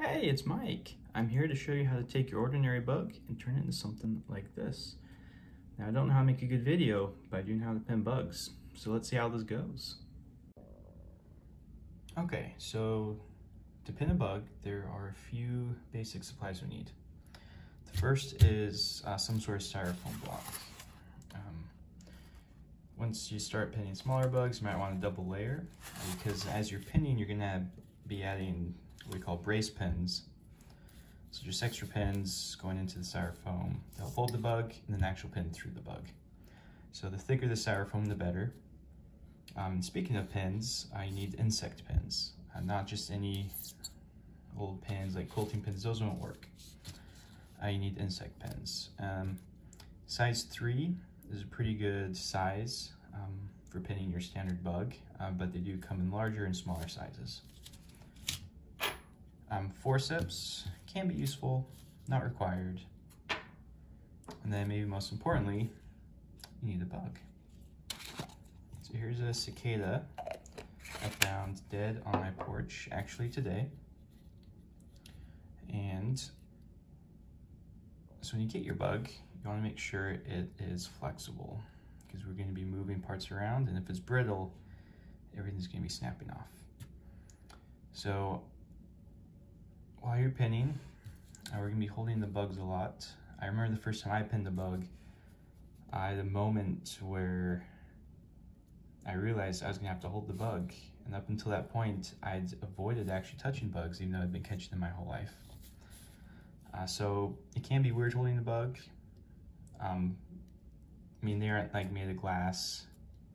Hey, it's Mike. I'm here to show you how to take your ordinary bug and turn it into something like this. Now, I don't know how to make a good video, but I do know how to pin bugs. So let's see how this goes. Okay, so to pin a bug, there are a few basic supplies we need. The first is some sort of styrofoam block. Once you start pinning smaller bugs, you might want to double layer, because as you're pinning, you're going to be adding what we call brace pins. So just extra pins going into the styrofoam. They'll hold the bug and then actual pin through the bug. So the thicker the styrofoam, the better. Speaking of pins, you need insect pins, not just any old pins like quilting pins. Those won't work. You need insect pins. Size 3 is a pretty good size for pinning your standard bug, but they do come in larger and smaller sizes. Forceps can be useful, not required. And then maybe most importantly, you need a bug. So here's a cicada I found dead on my porch actually today. And so when you get your bug, you want to make sure it is flexible, because we're going to be moving parts around, and if it's brittle, everything's going to be snapping off. So while you're pinning, we're going to be holding the bugs a lot. I remember the first time I pinned a bug, I had a moment where I realized I was going to have to hold the bug, and up until that point, I'd avoided actually touching bugs, even though I'd been catching them my whole life. So it can be weird holding the bug. I mean, they aren't like made of glass.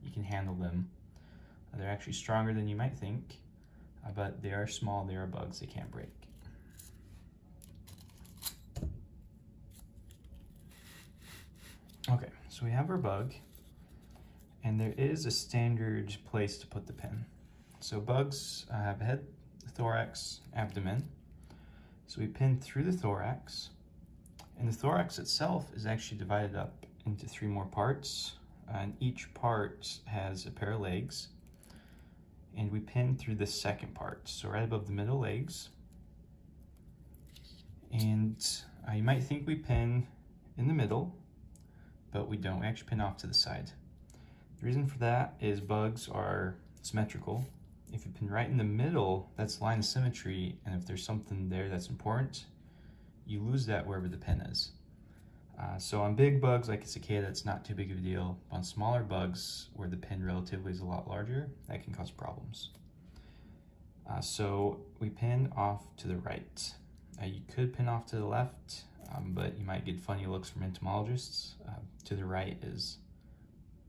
You can handle them. They're actually stronger than you might think, but they are small, they are bugs, they can't break. Okay, so we have our bug, and there is a standard place to put the pin. So bugs have a head, thorax, abdomen. So we pin through the thorax, and the thorax itself is actually divided up into 3 more parts, and each part has a pair of legs, and we pin through the second part, so right above the middle legs. And you might think we pin in the middle, but we don't. We actually pin off to the side. The reason for that is bugs are symmetrical. If you pin right in the middle, that's line of symmetry, and if there's something there that's important, you lose that wherever the pin is. So on big bugs like a cicada, it's not too big of a deal. On smaller bugs, where the pin relatively is a lot larger, that can cause problems. So we pin off to the right. You could pin off to the left, but you might get funny looks from entomologists. To the right is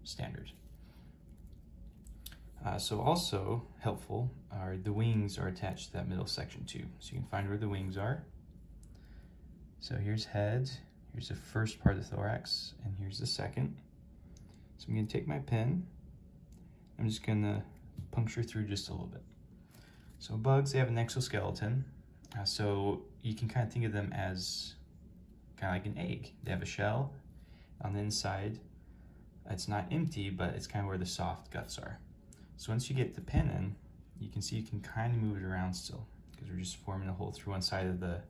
standard. So also helpful are the wings are attached to that middle section too. So you can find where the wings are. So here's head, here's the first part of the thorax, and here's the second. So I'm going to take my pin, I'm just going to puncture through just a little bit. So bugs, they have an exoskeleton, so you can kind of think of them as kind of like an egg. They have a shell on the inside. It's not empty, but it's kind of where the soft guts are. So once you get the pin in, you can see you can kind of move it around still, because we're just forming a hole through one side of the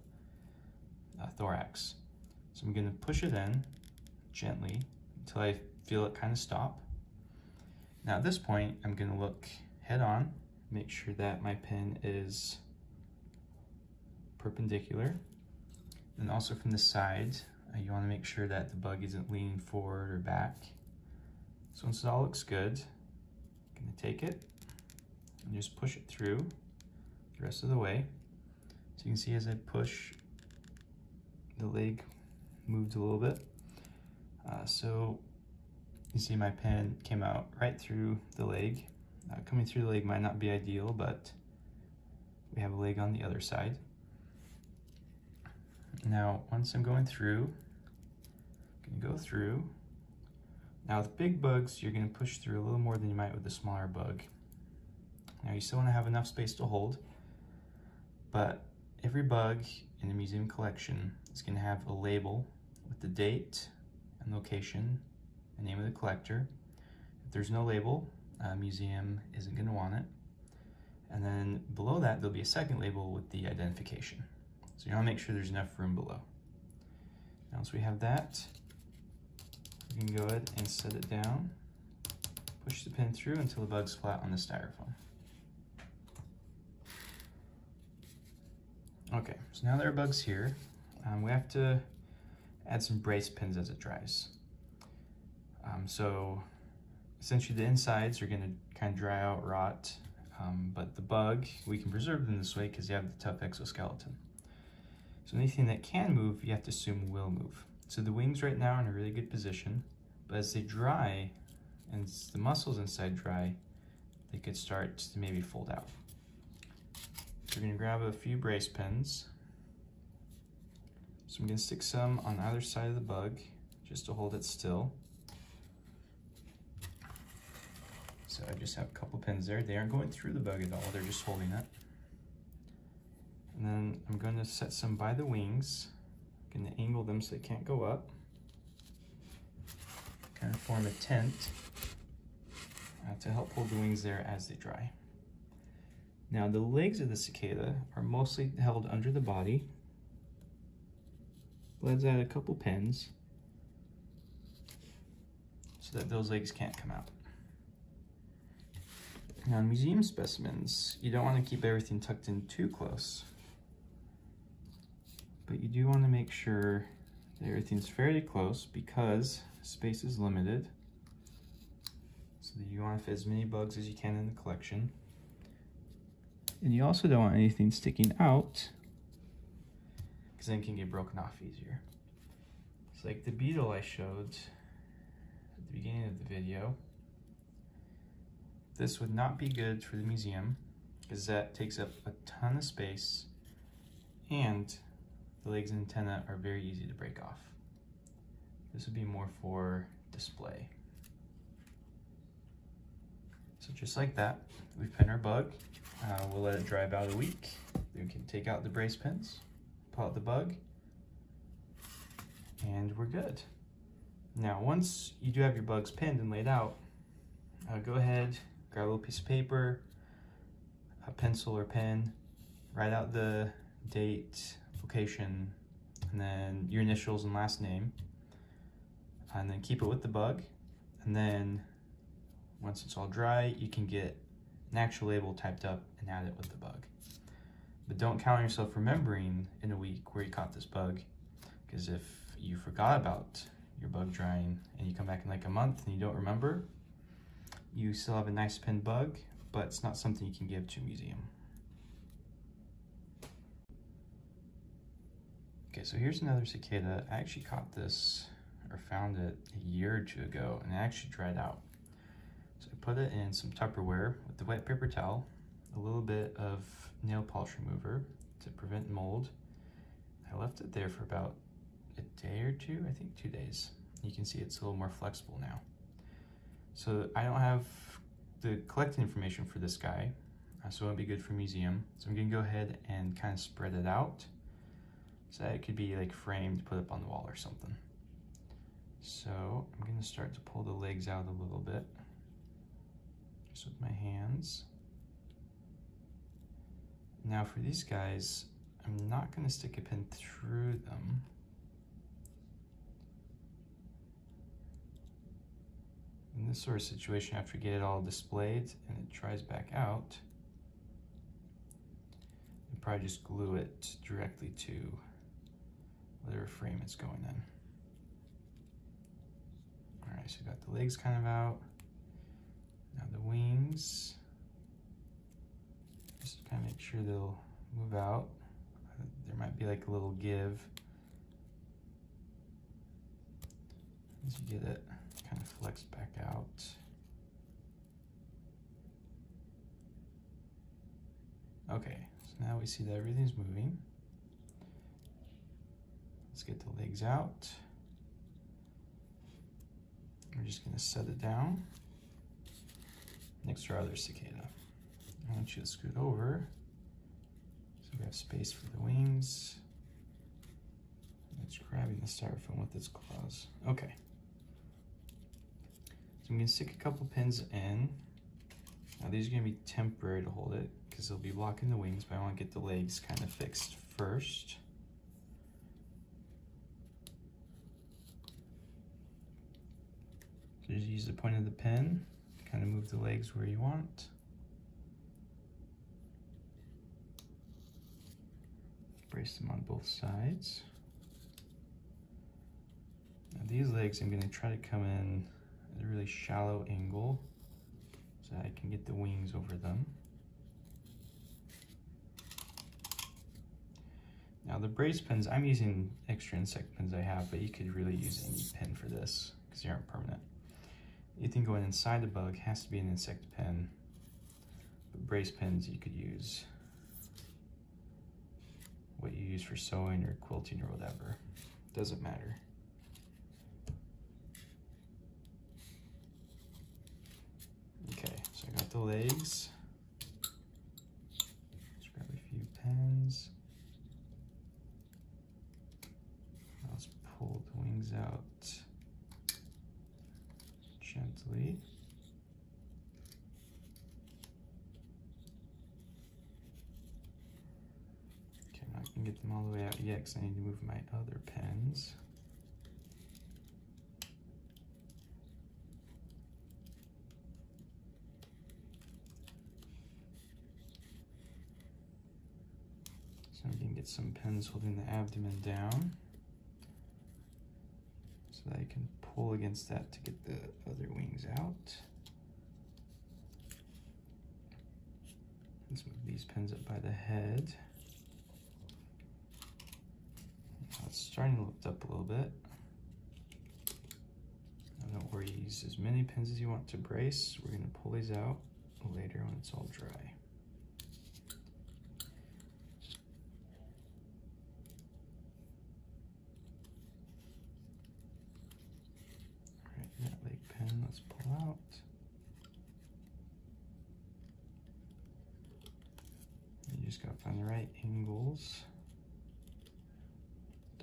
thorax. So I'm going to push it in gently until I feel it kind of stop. Now at this point, I'm going to look head on, make sure that my pin is perpendicular. And also from the side, you want to make sure that the bug isn't leaning forward or back. So once it all looks good, I'm going to take it and just push it through the rest of the way. So you can see as I push, the leg moved a little bit. So you see my pin came out right through the leg. Coming through the leg might not be ideal, but we have a leg on the other side. Now, once I'm going through, I'm gonna go through. Now with big bugs, you're gonna push through a little more than you might with a smaller bug. Now you still wanna have enough space to hold, but every bug in the museum collection is going to have a label with the date and location and name of the collector. If there's no label, a museum isn't going to want it. And then below that, there'll be a second label with the identification. So you want to make sure there's enough room below. Now, once we have that, we can go ahead and set it down. Push the pin through until the bug's flat on the styrofoam. Okay, so now there are bugs here. We have to add some brace pins as it dries. So essentially the insides are gonna kind of dry out, rot, but the bug, we can preserve them this way because you have the tough exoskeleton. So anything that can move, you have to assume will move. So the wings right now are in a really good position, but as they dry, and the muscles inside dry, they could start to maybe fold out. So we're going to grab a few brace pins. So I'm going to stick some on either side of the bug just to hold it still. So I just have a couple pins there. They aren't going through the bug at all, they're just holding it. And then I'm going to set some by the wings. I'm going to angle them so they can't go up. Kind of form a tent to help hold the wings there as they dry. Now the legs of the cicada are mostly held under the body. Let's add a couple pins so that those legs can't come out. Now in museum specimens, you don't want to keep everything tucked in too close, but you do want to make sure that everything's fairly close because space is limited, so that you want to fit as many bugs as you can in the collection. And you also don't want anything sticking out because then it can get broken off easier. It's like the beetle I showed at the beginning of the video. This would not be good for the museum because that takes up a ton of space and the legs and antenna are very easy to break off. This would be more for display. So just like that, we pin our bug. We'll let it dry about a week. Then we can take out the brace pins, pull out the bug, and we're good. Now, once you do have your bugs pinned and laid out, go ahead, grab a little piece of paper, a pencil or pen, write out the date, location, and then your initials and last name. And then keep it with the bug. And then once it's all dry, you can get an actual label typed up and add it with the bug. But don't count on yourself remembering in a week where you caught this bug, because if you forgot about your bug drying and you come back in like a month and you don't remember, you still have a nice pinned bug, but it's not something you can give to a museum. Okay, so here's another cicada. I actually caught this, or found it, a year or two ago, and it actually dried out. So I put it in some Tupperware with the wet paper towel, a little bit of nail polish remover to prevent mold. I left it there for about a day or two, I think 2 days. You can see it's a little more flexible now. So I don't have the collecting information for this guy, so it won't be good for museum. So I'm gonna go ahead and kind of spread it out so that it could be like framed, put up on the wall or something. So I'm going to start to pull the legs out a little bit, just with my hands. Now for these guys, I'm not going to stick a pin through them. In this sort of situation, after you get it all displayed and it dries back out, I'll probably just glue it directly to whatever frame it's going in. Alright, so we got the legs kind of out. Now the wings. Just kind of make sure they'll move out. There might be like a little give as you get it kind of flexed back out. Okay, so now we see that everything's moving. Let's get the legs out. We're just going to set it down next to our other cicada. I want you to scoot over so we have space for the wings. It's grabbing the styrofoam with its claws. Okay. So I'm going to stick a couple pins in. Now these are going to be temporary to hold it because they'll be blocking the wings, but I want to get the legs kind of fixed first. So just use the point of the pen, kind of move the legs where you want. Brace them on both sides. Now these legs I'm going to try to come in at a really shallow angle so that I can get the wings over them. Now the brace pins, I'm using extra insect pins I have, but you could really use any pin for this because they aren't permanent. Anything going inside the bug has to be an insect pin, but brace pins you could use what you use for sewing or quilting or whatever, doesn't matter. Okay, so I got the legs. Let's grab a few pins. Now let's pull the wings out gently. I can get them all the way out yet because I need to move my other pens. So I can get some pens holding the abdomen down so that I can pull against that to get the other wings out. Let's move these pens up by the head. It's starting to lift up a little bit. Now don't worry, use as many pins as you want to brace. We're going to pull these out later when it's all dry. Alright, that leg pin, let's pull out. You just gotta find the right angles.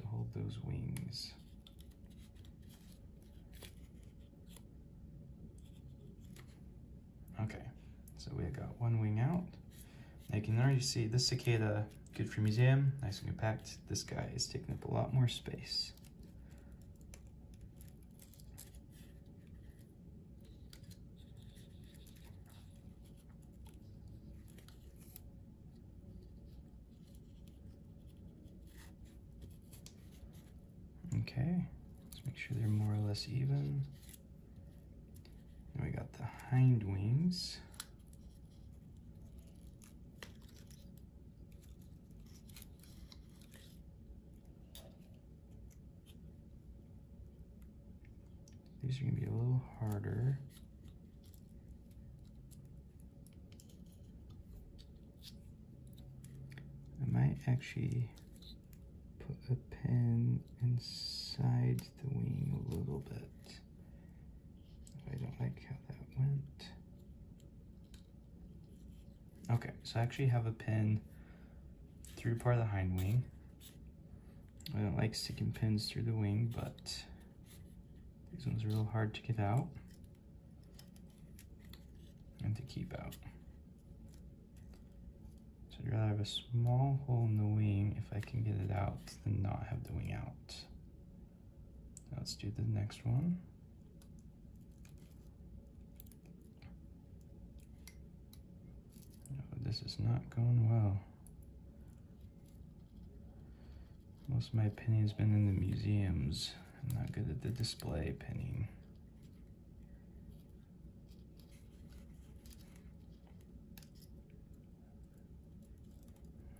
Hold those wings. Okay, so we got one wing out. Now you can already see this cicada, good for museum, nice and compact. This guy is taking up a lot more space. Okay, let's make sure they're more or less even. Now we got the hind wings. These are gonna be a little harder. I might actually put a pin inside the wing a little bit. I don't like how that went. Okay, so I actually have a pin through part of the hind wing. I don't like sticking pins through the wing, but these ones are real hard to get out and to keep out. I'd rather have a small hole in the wing if I can get it out than not have the wing out. Now let's do the next one. No, this is not going well. Most of my pinning has been in the museums. I'm not good at the display pinning.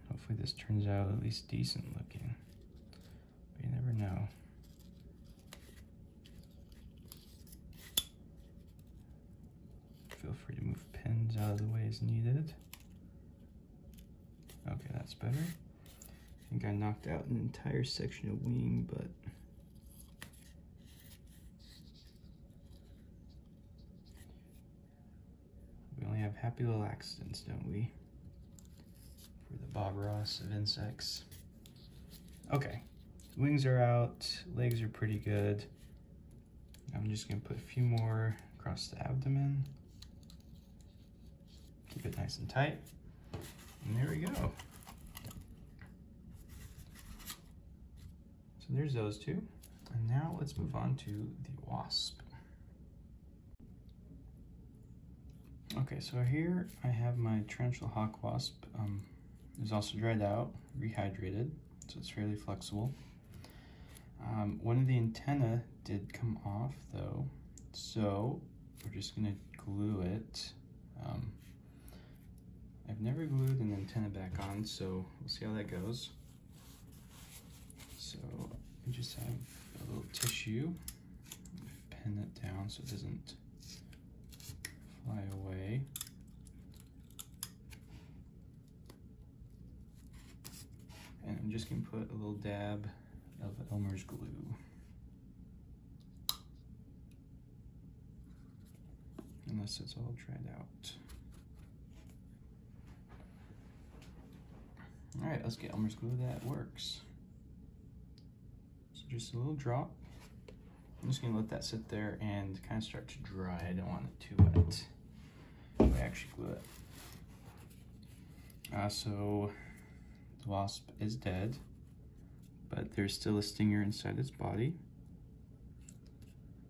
Hopefully this turns out at least decent looking, but you never know. Feel free to move pins out of the way as needed. Okay, that's better. I think I knocked out an entire section of wing, but we only have happy little accidents, don't we? The Bob Ross of insects. Okay, wings are out, legs are pretty good. I'm just gonna put a few more across the abdomen. Keep it nice and tight. And there we go. So there's those two. And now let's move on to the wasp. Okay, so here I have my tarantula hawk wasp. It's also dried out, rehydrated, so it's fairly flexible. One of the antennae did come off though, so we're just gonna glue it. I've never glued an antenna back on, so we'll see how that goes. So I just have a little tissue, pin it down so it doesn't fly away. And I'm just gonna put a little dab of Elmer's glue. Unless it's all dried out. All right, let's get Elmer's glue that works. So just a little drop. I'm just gonna let that sit there and kind of start to dry. I don't want it too wet. I actually glue it. So the wasp is dead, but there's still a stinger inside its body.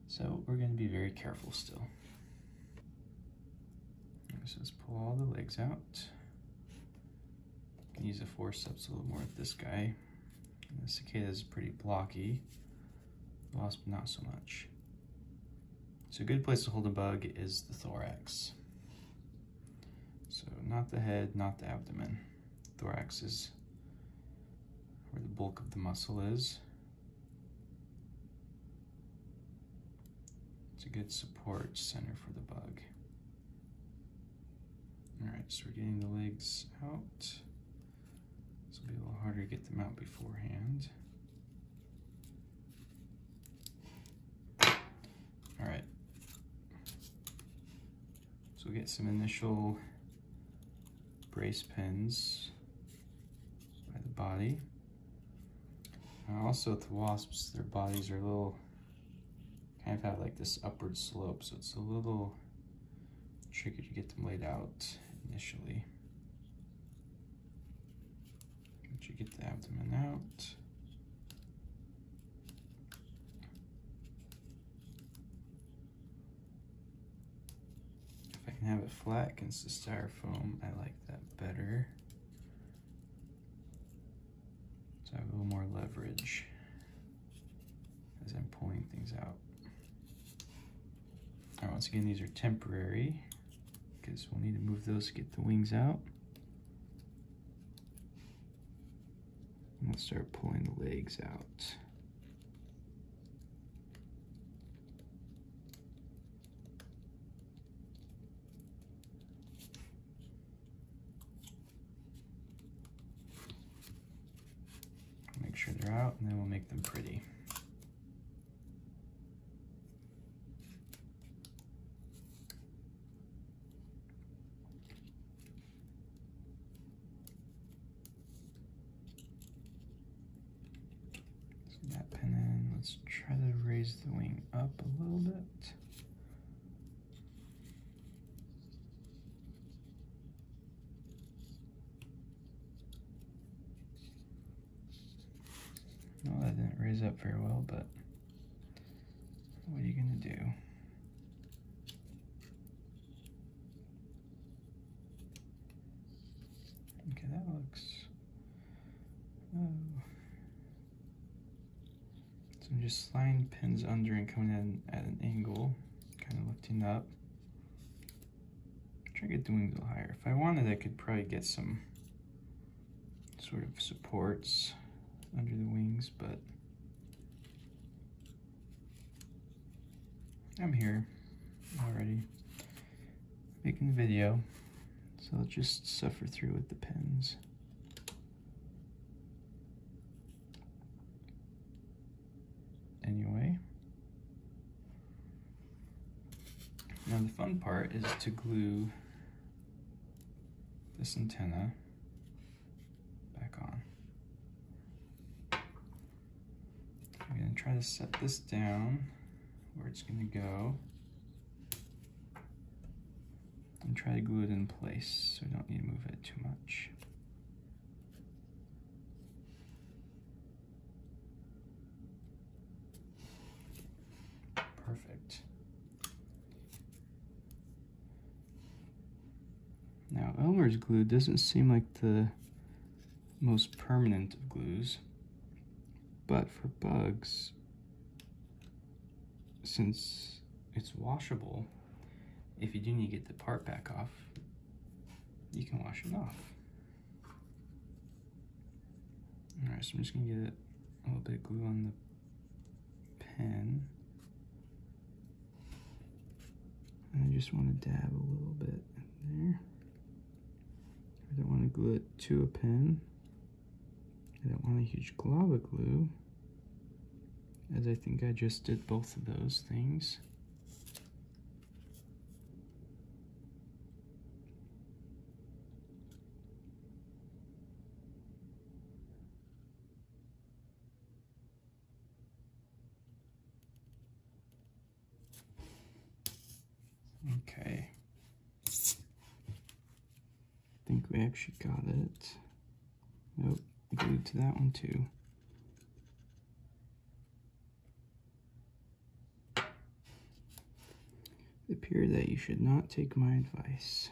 So we're gonna be very careful still. So let's pull all the legs out. You can use the forceps a little more with this guy. And the cicada is pretty blocky. Wasp, not so much. So a good place to hold a bug is the thorax. So not the head, not the abdomen. Thorax is where the bulk of the muscle is. It's a good support center for the bug. Alright, so we're getting the legs out. This will be a little harder to get them out beforehand. Alright, so we'll get some initial brace pins by the body. Also with the wasps, their bodies are a little, kind of have like this upward slope, so it's a little tricky to get them laid out initially. Once you get the abdomen out. If I can have it flat against the styrofoam, I like that better. So I have a little more leverage as I'm pulling things out. All right, once again, these are temporary, because we'll need to move those to get the wings out. And we'll start pulling the legs out. Make sure they're out, and then we'll make them pretty. Let's try to raise the wing up a little bit. No, that didn't raise up very well, but what are you gonna do? Okay, that looks... Oh. I'm just sliding pins under and coming in at an angle, kind of lifting up. Try to get the wings a little higher. If I wanted, I could probably get some sort of supports under the wings, but I'm here already making the video, so I'll just suffer through with the pins. Anyway, now the fun part is to glue this antenna back on. I'm going to try to set this down where it's going to go and try to glue it in place, so we don't need to move it too much. Perfect. Now, Elmer's glue doesn't seem like the most permanent of glues, but for bugs, since it's washable, if you do need to get the part back off, you can wash it off. All right, so I'm just gonna get a little bit of glue on the pen. And I just wanna dab a little bit in there. I don't wanna glue it to a pen. I don't want a huge glob of glue, as I think I just did both of those things. Okay, I think we actually got it. Nope, glued to that one too. It appears that you should not take my advice.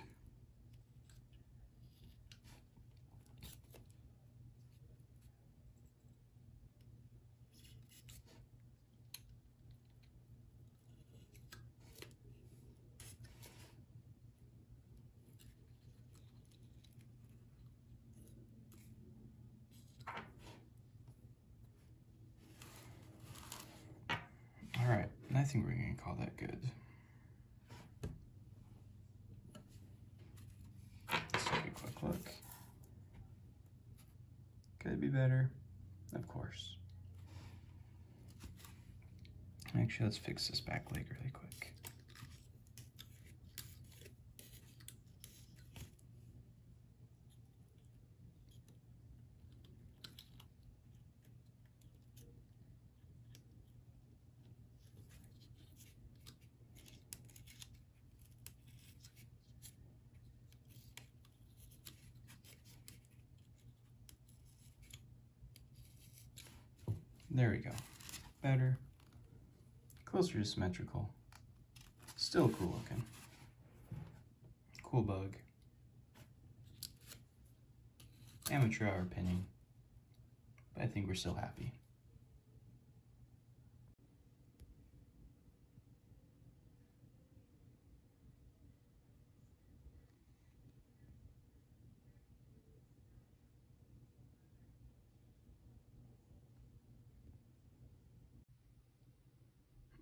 Alright, I think we're going to call that good. Let's take a quick look. Could it be better? Of course. Actually, let's fix this back leg really quick. There we go. Better. Closer to symmetrical. Still cool looking. Cool bug. Amateur hour opinion. But I think we're still happy.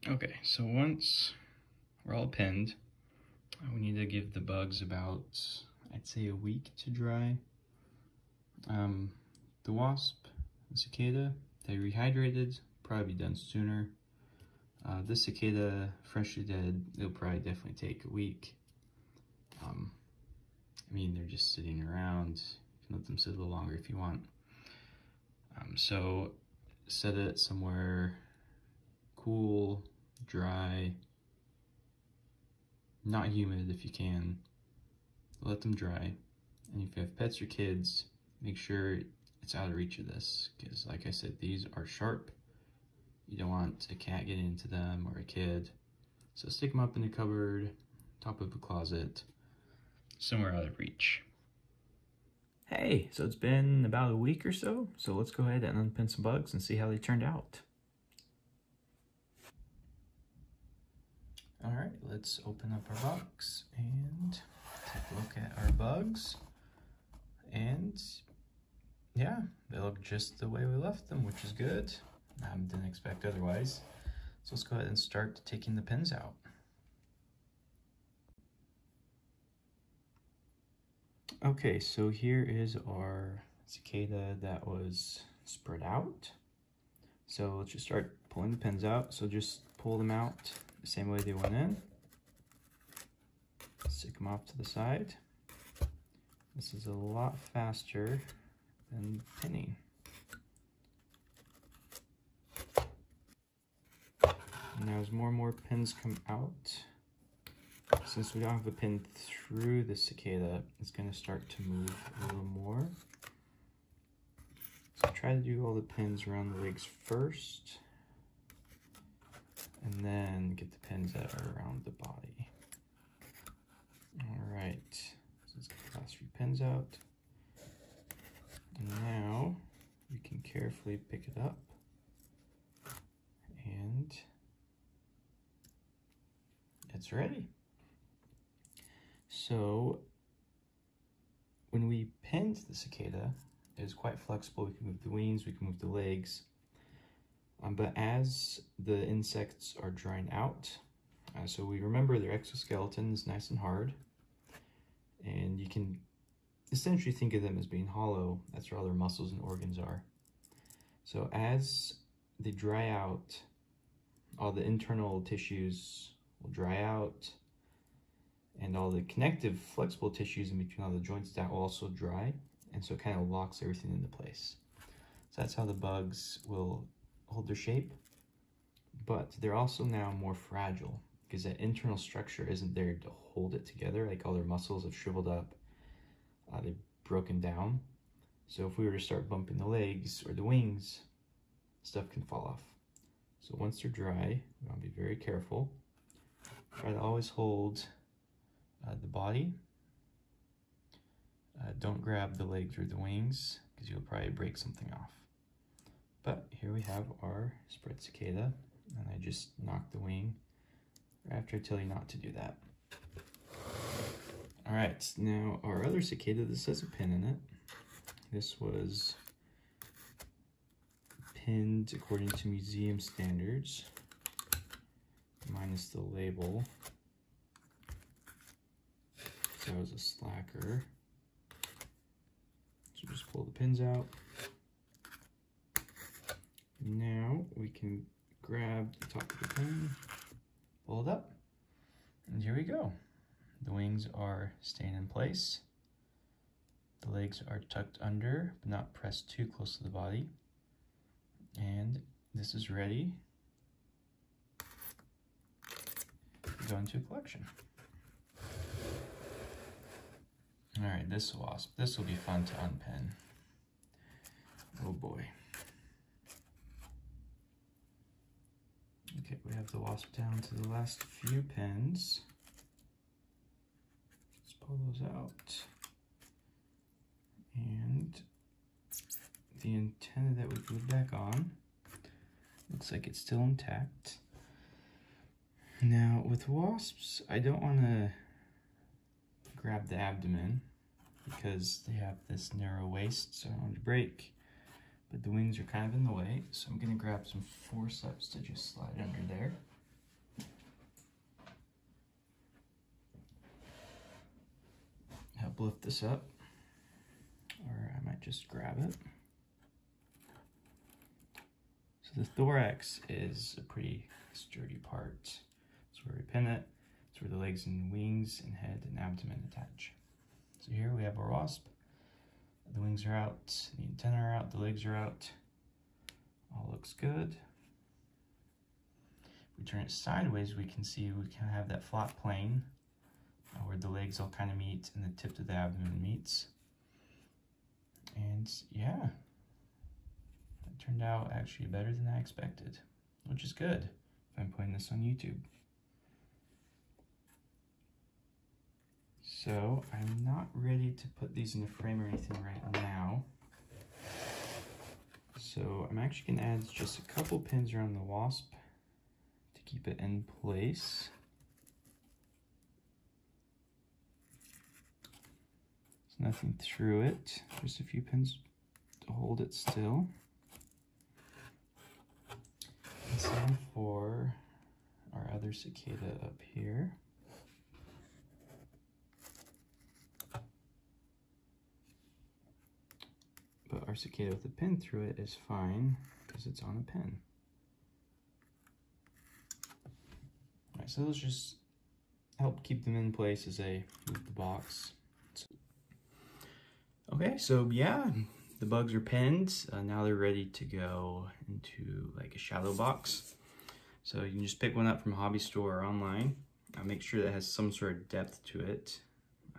Okay, so once we're all pinned, we need to give the bugs about, I'd say, a week to dry. The wasp and cicada, they rehydrated, probably done sooner. This cicada, freshly dead, it'll probably definitely take a week. I mean, they're just sitting around. You can let them sit a little longer if you want. So set it somewhere cool, dry, not humid if you can. Let them dry. And if you have pets or kids, make sure it's out of reach of this, because like I said, these are sharp. You don't want a cat getting into them or a kid. So stick them up in the cupboard, top of a closet, somewhere out of reach. Hey, so it's been about a week or so, so let's go ahead and unpin some bugs and see how they turned out. All right, let's open up our box and take a look at our bugs. And yeah, they look just the way we left them, which is good. I didn't expect otherwise. So let's go ahead and start taking the pins out. Okay, so here is our cicada that was spread out. So let's just start pulling the pins out. So just pull them out the same way they went in. Stick them off to the side. This is a lot faster than pinning. Now as more and more pins come out, Since we don't have a pin through the cicada, it's going to start to move a little more. So try to do all the pins around the legs first, and then get the pins that are around the body. Alright, so let's get the last few pins out. And now you can carefully pick it up and it's ready. So when we pinned the cicada, it was quite flexible. We can move the wings, we can move the legs. But as the insects are drying out, so we remember their exoskeleton is nice and hard, and you can essentially think of them as being hollow. That's where all their muscles and organs are. So as they dry out, all the internal tissues will dry out, and all the connective flexible tissues in between all the joints, that will also dry, and so it kind of locks everything into place. So that's how the bugs will hold their shape, but they're also now more fragile because that internal structure isn't there to hold it together. Like all their muscles have shriveled up, they've broken down. So if we were to start bumping the legs or the wings, stuff can fall off. So once they're dry, we want to be very careful. Try to always hold the body. Don't grab the legs or the wings because you'll probably break something off. But here we have our spread cicada, and I just knocked the wing right after I tell you not to do that. All right, now our other cicada, this has a pin in it. This was pinned according to museum standards, minus the label. So that was a slacker. So just pull the pins out. Now we can grab the top of the pin, pull it up, and here we go. The wings are staying in place. The legs are tucked under, but not pressed too close to the body. And this is ready to go into a collection. All right, this wasp, this will be fun to unpin. Oh boy. Okay, we have the wasp down to the last few pins. Let's pull those out. And the antenna that we glued back on looks like it's still intact. Now, with wasps, I don't want to grab the abdomen because they have this narrow waist, so I don't want to break. But the wings are kind of in the way, so I'm going to grab some forceps to just slide under there. Help lift this up, or I might just grab it. So the thorax is a pretty sturdy part. That's where we pin it. That's where the legs and wings and head and abdomen attach. So here we have our wasp. The wings are out, the antenna are out, the legs are out. All looks good. If we turn it sideways, we can see we kind of have that flat plane where the legs all kind of meet and the tip of the abdomen meets. And yeah, that turned out actually better than I expected, which is good if I'm putting this on YouTube. So I'm not ready to put these in a frame or anything right now. So I'm actually gonna add just a couple pins around the wasp to keep it in place. There's nothing through it, just a few pins to hold it still. And same for our other cicada up here. But our cicada with a pin through it is fine because it's on a pin. All right, so those just help keep them in place as I move the box. Okay, so yeah, the bugs are pinned. Now they're ready to go into like a shadow box. So you can just pick one up from a hobby store or online Make sure that has some sort of depth to it.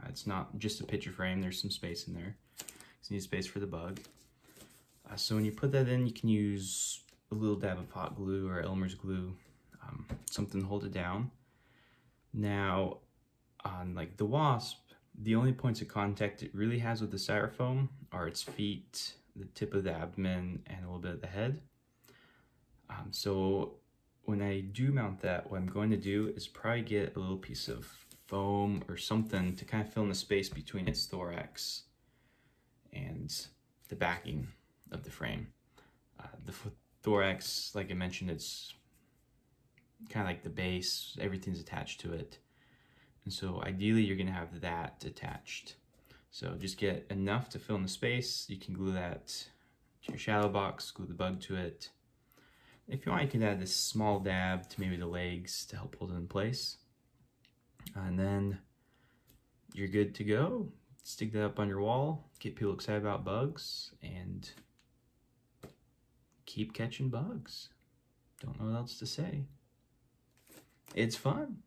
It's not just a picture frame, there's some space in there. You need space for the bug. So when you put that in, you can use a little dab of hot glue or Elmer's glue, something to hold it down. Now, on like the wasp, the only points of contact it really has with the styrofoam are its feet, the tip of the abdomen, and a little bit of the head. So when I do mount that, what I'm going to do is probably get a little piece of foam or something to kind of fill in the space between its thorax and the backing of the frame. The thorax, like I mentioned, it's kind of like the base, everything's attached to it. And so ideally you're gonna have that attached. So just get enough to fill in the space. You can glue that to your shadow box, glue the bug to it. If you want, you can add this small dab to maybe the legs to help hold it in place. And then you're good to go. Stick that up on your wall, get people excited about bugs, and keep catching bugs. Don't know what else to say. It's fun.